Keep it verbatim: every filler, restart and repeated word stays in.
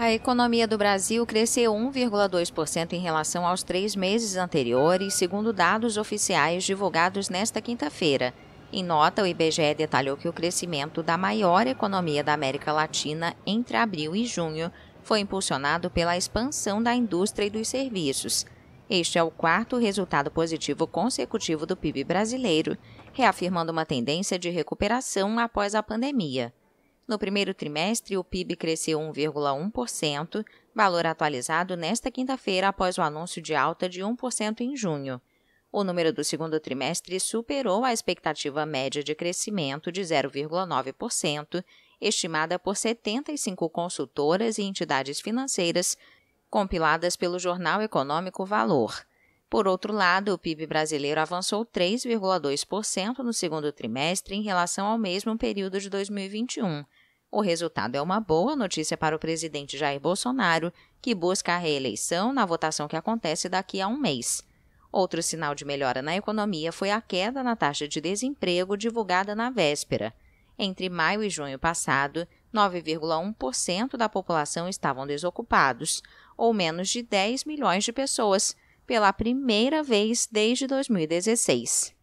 A economia do Brasil cresceu um vírgula dois por cento em relação aos três meses anteriores, segundo dados oficiais divulgados nesta quinta-feira. Em nota, o I B G E detalhou que o crescimento da maior economia da América Latina entre abril e junho foi impulsionado pela expansão da indústria e dos serviços. Este é o quarto resultado positivo consecutivo do P I B brasileiro, reafirmando uma tendência de recuperação após a pandemia. No primeiro trimestre, o P I B cresceu um vírgula um por cento, valor atualizado nesta quinta-feira após o anúncio de alta de um por cento em junho. O número do segundo trimestre superou a expectativa média de crescimento de zero vírgula nove por cento, estimada por setenta e cinco consultoras e entidades financeiras, compiladas pelo jornal econômico Valor. Por outro lado, o P I B brasileiro avançou três vírgula dois por cento no segundo trimestre em relação ao mesmo período de dois mil e vinte e um. O resultado é uma boa notícia para o presidente Jair Bolsonaro, que busca a reeleição na votação que acontece daqui a um mês. Outro sinal de melhora na economia foi a queda na taxa de desemprego divulgada na véspera. Entre maio e junho passado, nove vírgula um por cento da população estavam desocupados, ou menos de dez milhões de pessoas, pela primeira vez desde dois mil e dezesseis.